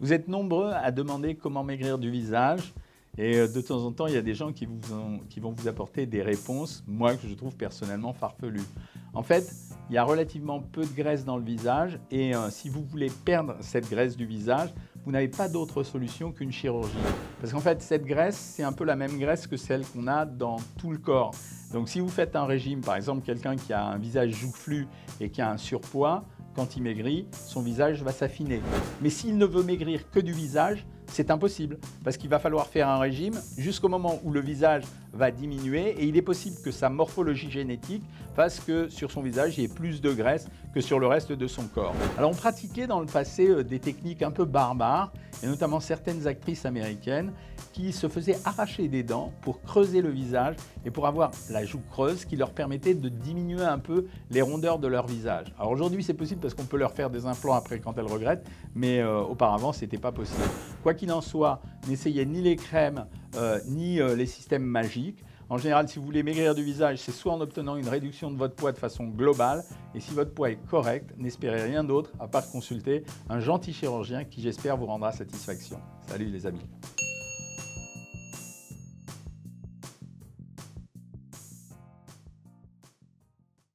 Vous êtes nombreux à demander comment maigrir du visage et de temps en temps, il y a des gens qui vont vous apporter des réponses, moi, que je trouve personnellement farfelues. En fait, il y a relativement peu de graisse dans le visage et si vous voulez perdre cette graisse du visage, vous n'avez pas d'autre solution qu'une chirurgie. Parce qu'en fait, cette graisse, c'est un peu la même graisse que celle qu'on a dans tout le corps. Donc, si vous faites un régime, par exemple, quelqu'un qui a un visage joufflu et qui a un surpoids, quand il maigrit, son visage va s'affiner. Mais s'il ne veut maigrir que du visage, c'est impossible parce qu'il va falloir faire un régime jusqu'au moment où le visage va diminuer et il est possible que sa morphologie génétique fasse que sur son visage, il y ait plus de graisse que sur le reste de son corps. Alors, on pratiquait dans le passé des techniques un peu barbares et notamment certaines actrices américaines qui se faisaient arracher des dents pour creuser le visage et pour avoir la joue creuse qui leur permettait de diminuer un peu les rondeurs de leur visage. Alors aujourd'hui, c'est possible parce qu'on peut leur faire des implants après quand elles regrettent, mais auparavant, ce n'était pas possible. Quoi qu'il en soit, n'essayez ni les crèmes ni les systèmes magiques. En général, si vous voulez maigrir du visage, c'est soit en obtenant une réduction de votre poids de façon globale, et si votre poids est correct, n'espérez rien d'autre à part consulter un gentil chirurgien qui, j'espère, vous rendra satisfaction. Salut les amis.